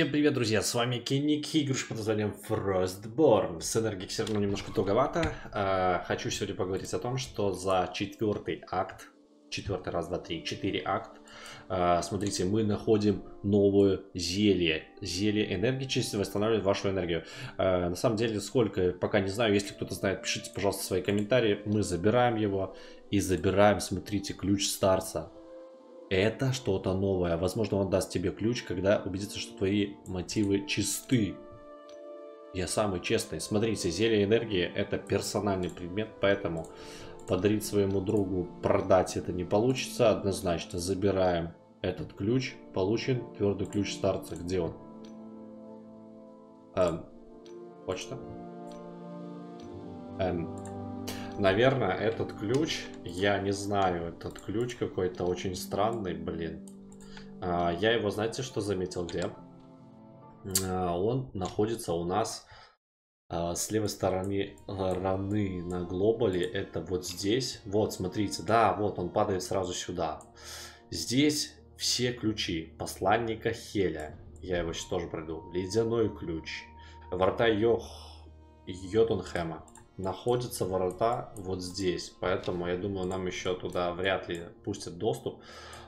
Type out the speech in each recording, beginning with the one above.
Всем привет, друзья, с вами Кинник, игрушка под названием Frostborn. С энергией все равно немножко туговато. Хочу сегодня поговорить о том, что за четвертый акт, четвертый акт, смотрите, мы находим новое зелье. Зелье энергии, чисто восстанавливает вашу энергию. На самом деле, сколько, пока не знаю. Если кто-то знает, пишите, пожалуйста, свои комментарии. Мы забираем его и забираем, смотрите, ключ старца. Это что-то новое. Возможно, он даст тебе ключ, когда убедится, что твои мотивы чисты. Я самый честный. Смотрите, зелье энергии — это персональный предмет, поэтому подарить своему другу, продать это не получится. Однозначно забираем этот ключ. Получен твердый ключ старца. Где он? Почта. Наверное, этот ключ, я не знаю, этот ключ какой-то очень странный, блин. Я его, знаете, что заметил где? Он находится у нас с левой стороны на глобале. Это вот здесь. Вот, смотрите, да, вот он падает сразу сюда. Здесь все ключи посланника Хеля. Я его сейчас тоже пройду. Ледяной ключ. Врата Йотунхэма. Находятся ворота вот здесь, поэтому я думаю, нам еще туда вряд ли пустят доступ.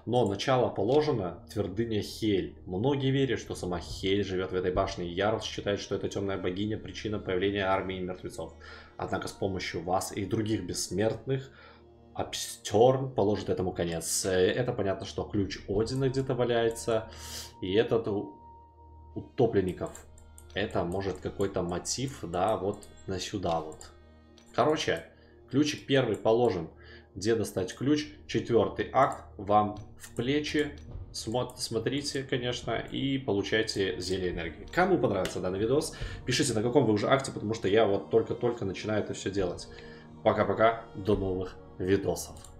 Но начало положено. Твердыня Хель. Многие верят, что сама Хель живет в этой башне. Ярл считает, что эта темная богиня — причина появления армии мертвецов. Однако с помощью вас и других бессмертных Абстерн положит этому конец. Это понятно, что ключ Одина где-то валяется, и этот у утопленников. Это может какой-то мотив, да, вот на сюда вот. Короче, ключик первый положен. Где достать ключ? Четвертый акт вам в плечи. Смотрите, конечно, и получайте зелье энергии. Кому понравился данный видос, пишите, на каком вы уже акте, потому что я вот только-только начинаю это все делать. Пока-пока, до новых видосов.